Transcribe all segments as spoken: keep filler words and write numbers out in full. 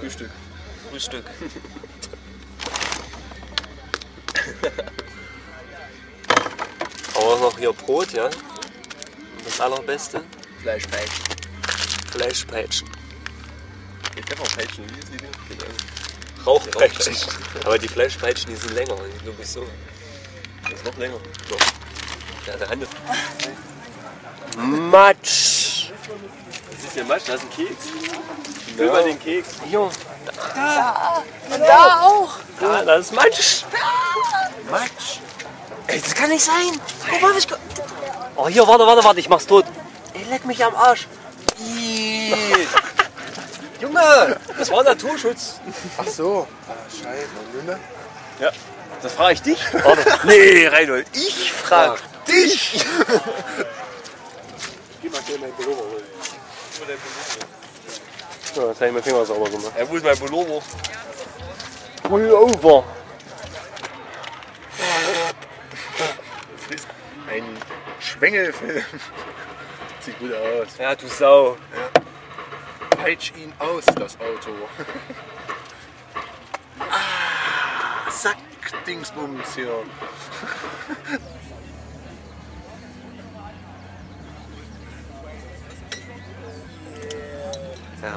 Frühstück. Frühstück. Aber noch hier Brot, ja? Das allerbeste. Fleischpeitschen. Fleischpeitschen. Ich kann auch Peitschen, wie ist die Ding? Rauchpeitschen. Aber die Fleischpeitschen, die sind länger, die glaube ich so. Das ist noch länger. So. Ja, der Handel. Matsch! Was ist hier Matsch? Da ist ein Keks. Ich will ja. mal den Keks. Jo. Da. Da. Da. Da auch. Da, da ist Matsch. Da. Matsch. Ey, das kann nicht sein. Oh, Mann, ich... oh, hier, warte, warte, warte, ich mach's tot. Ey, leck mich am Arsch. Junge, das war Naturschutz. Ach so. Ah, Scheiße, Junge. Ja. Das frage ich dich. Warte. Nee, Reinhold, ich frage frag dich. Ich geh mal schnell meinen Pullover holen. So, jetzt habe ich meinen Finger sauber gemacht. Ja, wo ist mein Pullover? Pullover. Das ist ein Schwengelfilm. Sieht gut aus. Ja, du Sau. Ja. Peitsch ihn aus, das Auto. Ah, Sack. Dingsbums hier. Ja,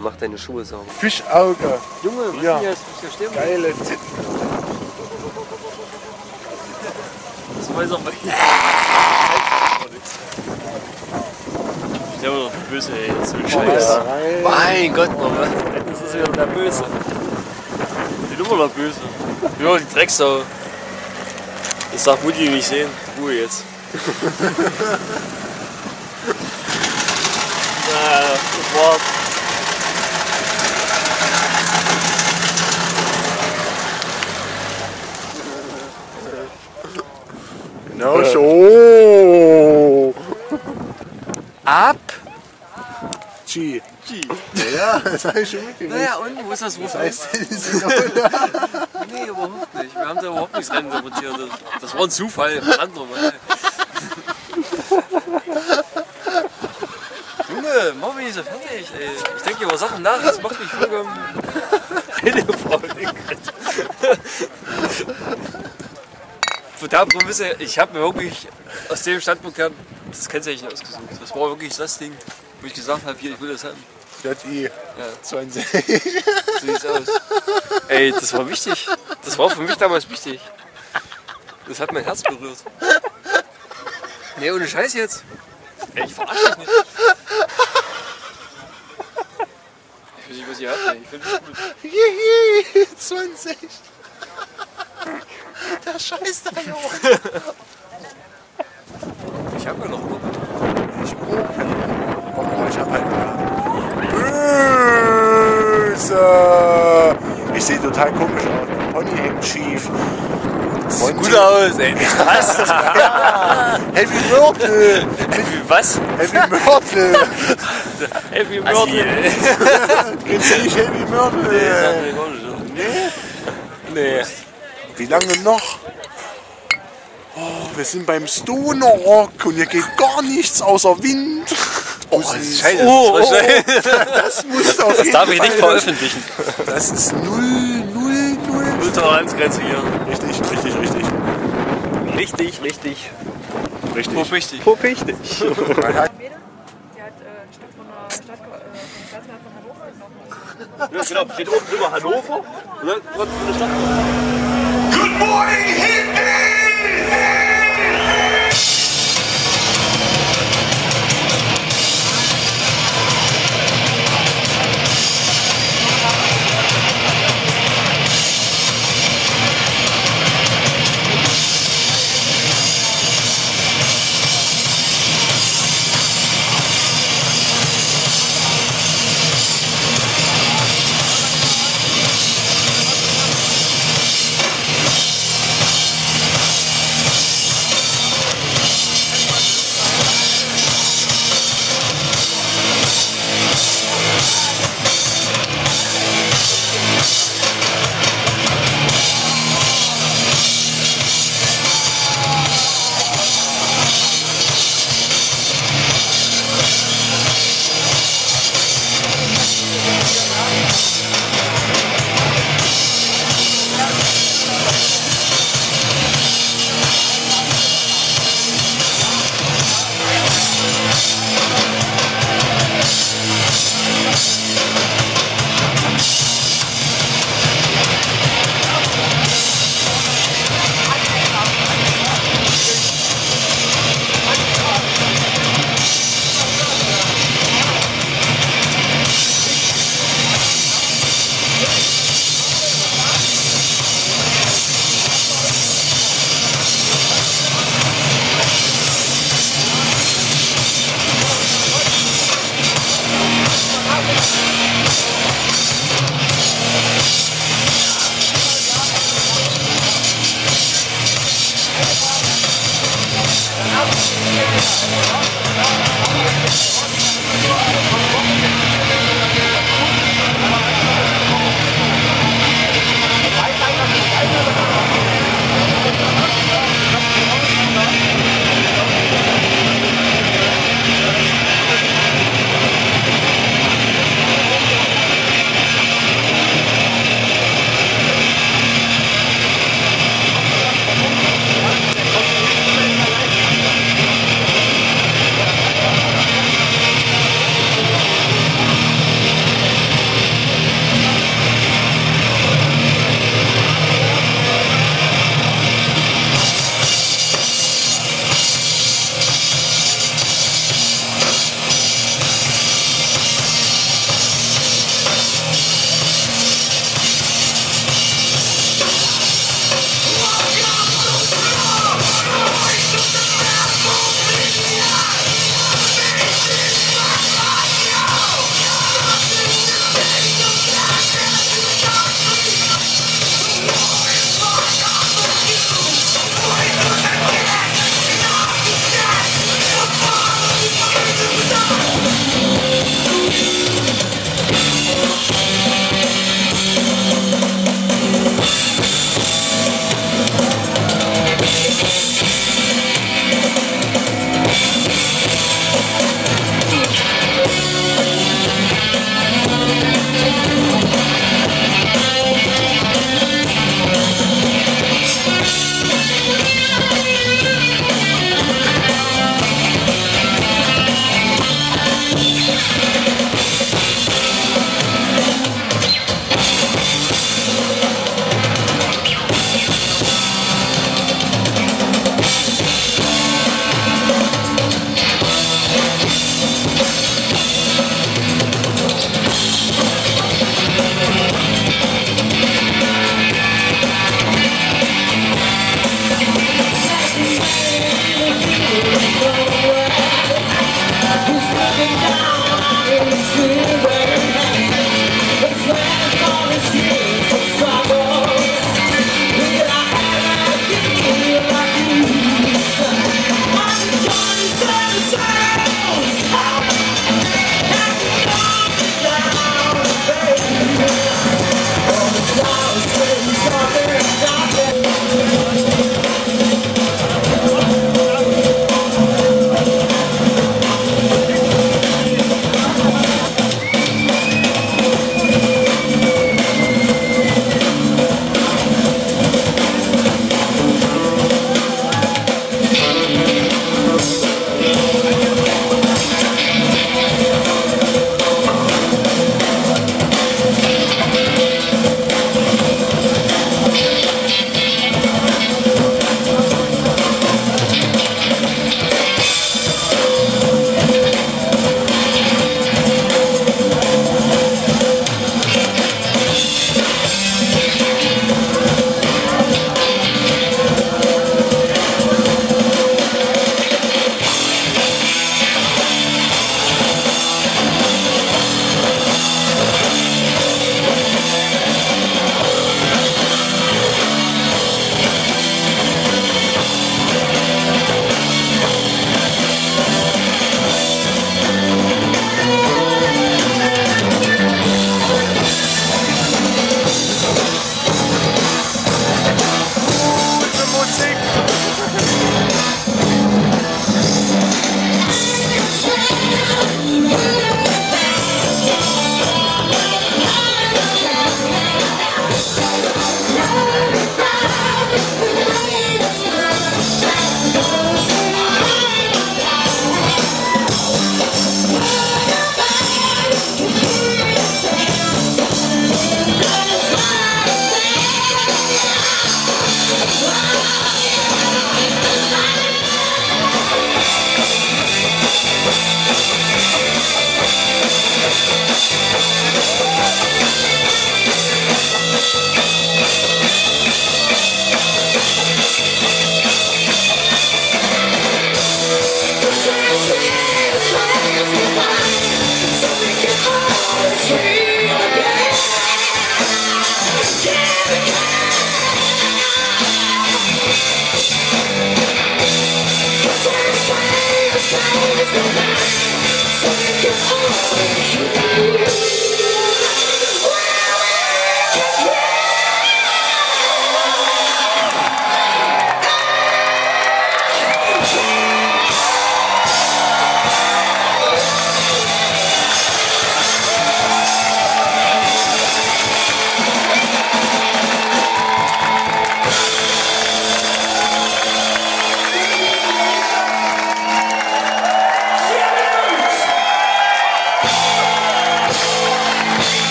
mach deine Schuhe sauber. Fischauge. Junge, was ja. ist das hier? Geile Titten. Das weiß auch nicht. Ich bin doch böse, ey. Das ist so ein Scheiß. Oh, mein Gott, Mann. Das ist wieder der Böse. Die sind immer noch böse. Ja, die Drecksau. Das darf Mutti nicht sehen. Ruhe jetzt. Naja, das war's. Genau so. Ab. G. G. Ja, das habe ich schon mitgemacht. Naja, und? Wo ist das Wurf? Das heißt, nee, überhaupt nicht. Wir haben da überhaupt nichts reininterpretiert. Das war ein Zufall. Was anderes. Junge, mach mich nicht so fertig, ey. Ich denke über Sachen nach, das macht mich vollkommen. Eine Frau, verdammt, ich habe mir wirklich aus dem Standpunkt her das Kennzeichen ausgesucht. Das war wirklich das Ding, wo ich gesagt habe, hier, ich will das haben. J I. Ja. zwanzig. So sieht's aus. Ey, das war wichtig. Das war für mich damals wichtig. Das hat mein Herz berührt. Nee, ohne Scheiß jetzt. Ey, ich verarsche dich nicht. Ich weiß nicht, was ihr habt, ey. Ich finde das gut. Juhu, zwanzig. Der Scheiß da, Junge. Ich hab ja noch Bock. Ich oh, ich hab halt. Ich sehe total komisch aus. Der Pony hängt schief. Sieht gut aus, ey. Was? Heavy Mörtel. Heavy was? Heavy Mörtel. Heavy Mörtel. Gibt's nicht Heavy Mörtel? Nee. Nee. Wie lange noch? Oh, wir sind beim Stoner Rock und hier geht gar nichts außer Wind. Oh, das ist scheiße. Oh, oh, oh. Das musst auf Das darf Fall. Ich nicht veröffentlichen. Das ist null null null. Null Toleranzgrenze hier. Richtig, richtig, richtig. Richtig, richtig. Richtig. Popichtig. Popichtig. Die hat ein Stück von der Stadt von Hannover. Genau, steht oben drüber Hannover. Good morning, Hippies!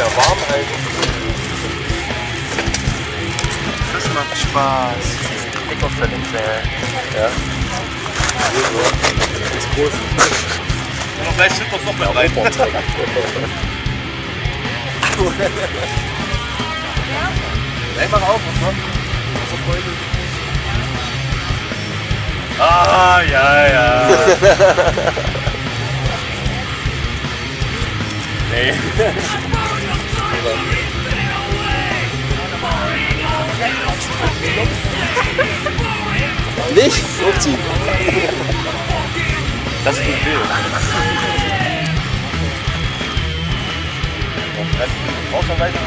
wieder warm halten. Das macht Spaß. Dick auf der linken. Ja. Das ist cool. Und vielleicht schütten wir uns noch mehr rein. Einfach auf, was noch? Ah, ja, ja. Nee. Nicht hochziehen. Das tut weh. Brauchst du weiter?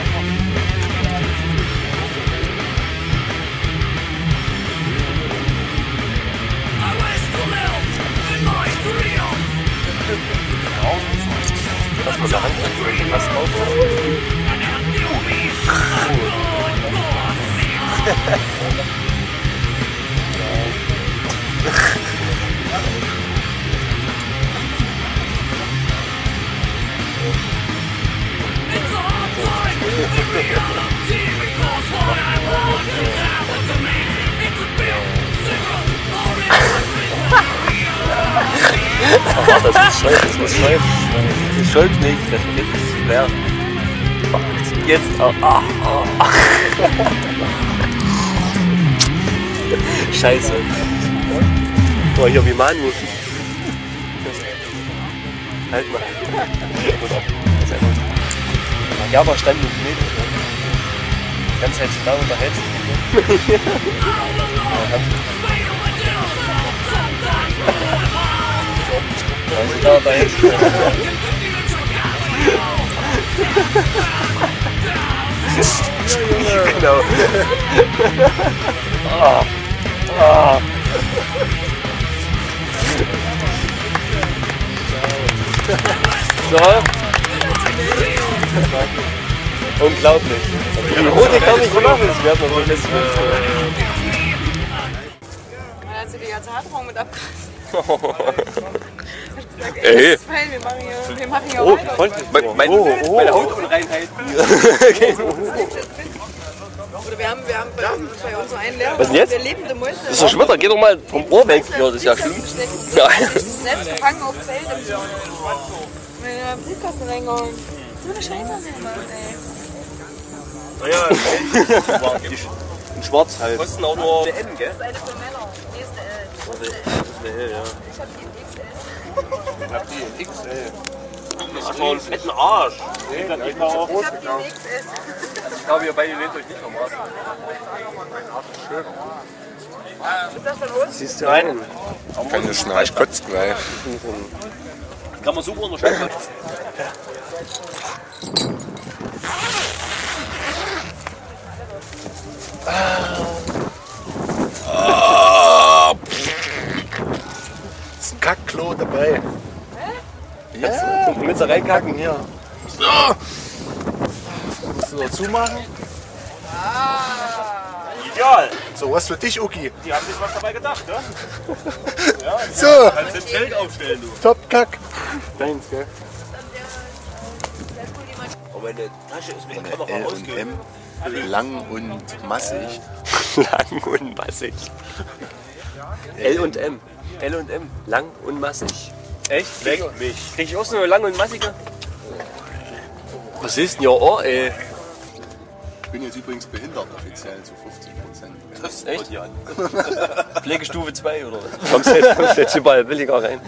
Das muss ja Hand sein, das Auto. Oh, das ist schön, das muss schön. Das schuld nicht, das geht nicht mehr. Jetzt, oh, oh, oh. Scheiße. Boah, ich hab ihn mahnen müssen. Halt mal. Ja, aber stand mit dem Mädchen. Die ganze Zeit da unterhältst du dich. Also da, da jetzt. Genau. Ah. Ah. So. Unglaublich. Die Rote kann nicht so machen, das werden wir so jetzt. Man hat sich die ganze Hartung mit abgerissen. Ey! Wir machen hier, wir machen hier oh, weiter. Oh, mein, oh, oh. Meine Hautunreinheiten. Okay. Oder wir haben, wir haben bei, bei uns so einen Lehrer. Was denn jetzt? Der lebende Mäuse. Das ist doch Schmitter, geh doch mal vom Ohr weg. Ja, das ist ja schlimm. Ja. Netz gefangen auf dem Feld. Wenn wir in den Briefkasten reingehauen. So eine Scheiße an den Mann, ey. Naja, ein Schwarz halt. Das ist eine für Männer. Die ist eine L. Das ist eine L, ja. Ich hab die Ich hab die X L. Das ist so ein fetten Arsch. Nee, das ist auch groß. Ich hab die X S. Ich glaube, ihr beide lehnt euch nicht am Arsch. Mein Arsch ist schön. Ist das von uns? Siehst du einen? Keine Schnarch, kotzt gleich. Kann man super unterscheiden. Kackklo dabei. Hä? Ja, du willst da reinkacken, ja. So. Musst du noch zumachen? Ah. Ideal. So, was für dich, Uki. Die haben sich was dabei gedacht, ne? Ja, so. Ja, kannst du den Zelt aufstellen, du. Top Kack. Deins, gell? Oh, meine Tasche ist mit der Kamera rausgegangen. Lang und massig. Lang und massig. L und M. L und M, lang und massig. Echt? Weg mich. Krieg ich auch so eine lange und massige? Was ist denn ja auch, ey? Ich bin jetzt übrigens behindert offiziell zu fünfzig Prozent. Das ist echt? Pflegestufe zwei oder was? Kommst jetzt, kommst jetzt überall billiger rein?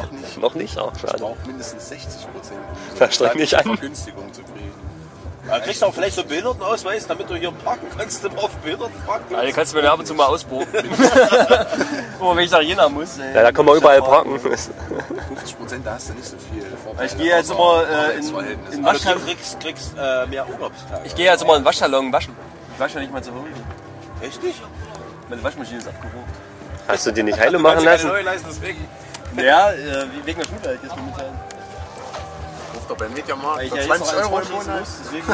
Noch nicht. Noch nicht? Ach, schade. Ich brauche mindestens sechzig Prozent. Da streng nicht an. Vergünstigung zu kriegen. Ja, kriegst du auch vielleicht so einen Behindertenausweis, damit du hier parken kannst, dann auf Behinderten parken. Ja, den kannst du mir ab und zu mal ausprobieren. Oh, wenn ich nach Jena muss. Ey. Ja, da kann man überall parken. fünfzig Prozent, da hast du nicht so viel. Vorteile. Ich gehe jetzt immer äh, in, in, in Waschsalon. Du kriegst, kriegst äh, mehr Urlaubstage. Ich gehe jetzt immer in den Waschsalon waschen. Ich wasche ja nicht mal zu Hause. Echt nicht? Meine Waschmaschine ist abgerufen. Hast du dir nicht heile machen lassen? Neue leisten, deswegen. Ja, äh, wegen der Schule halt jetzt momentan. Beim Mediamarkt ich ja zwanzig Euro im Monat. Muss, deswegen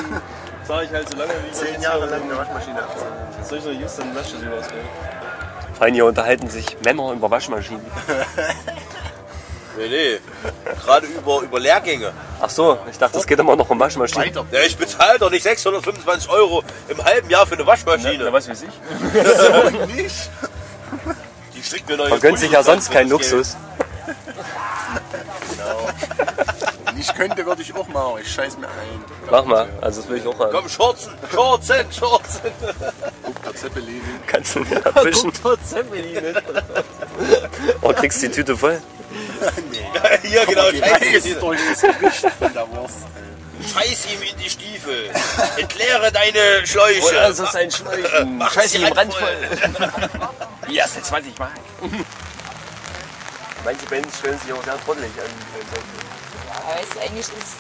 zahle ich halt so lange wie zehn Jahre lang eine Waschmaschine abzahlen. Soll ich noch just eine Waschmaschine auswählen? Vor allem hier unterhalten sich Männer über Waschmaschinen. Nee, nee. Gerade über, über Lehrgänge. Ach so, ich dachte, das geht immer noch um Waschmaschinen. Weiter. Ja, ich bezahle doch nicht sechshundertfünfundzwanzig Euro im halben Jahr für eine Waschmaschine. Na, was weiß ich. Das nicht. Die strickt mir neue. Man gönnt sich ja sonst keinen Luxus. Genau. Ich könnte, würde ich auch machen. Ich scheiß mir ein. Mach mal, also das will ich auch haben. Komm, Schurzen, Schurzen, Schurzen. Guck der Zeppelin. Kannst du mir abwischen. Guck der Zeppelin. Oh, kriegst du die Tüte voll? Nee. Hier, genau. Scheiß ihm durch das Gewicht von der Wurst. Scheiß ihm in die Stiefel. Entleere deine Schläuche. Oh, das ist ein Schläuchen. Scheiß ihm Rand voll. Ja, das sind zwanzig Mark. Manche Bands stellen sich auch sehr trottelig an. Aber weißt du, eigentlich ist es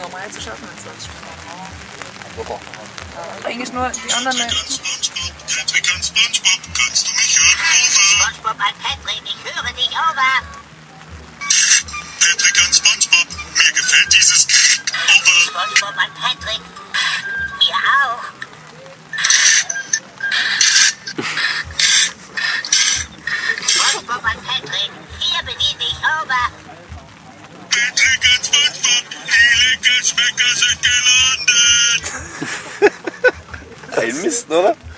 normal zu schaffen als zwanzig Mark. Ja. Eigentlich nur die anderen. SpongeBob an Patrick, ich höre dich, over. Patrick an SpongeBob, mir gefällt dieses over. SpongeBob an Patrick, mir auch. SpongeBob an Patrick, hier bedien dich, over. Patrick an SpongeBob, die Leckerschmecker sind gelandet. Ein Mist, oder?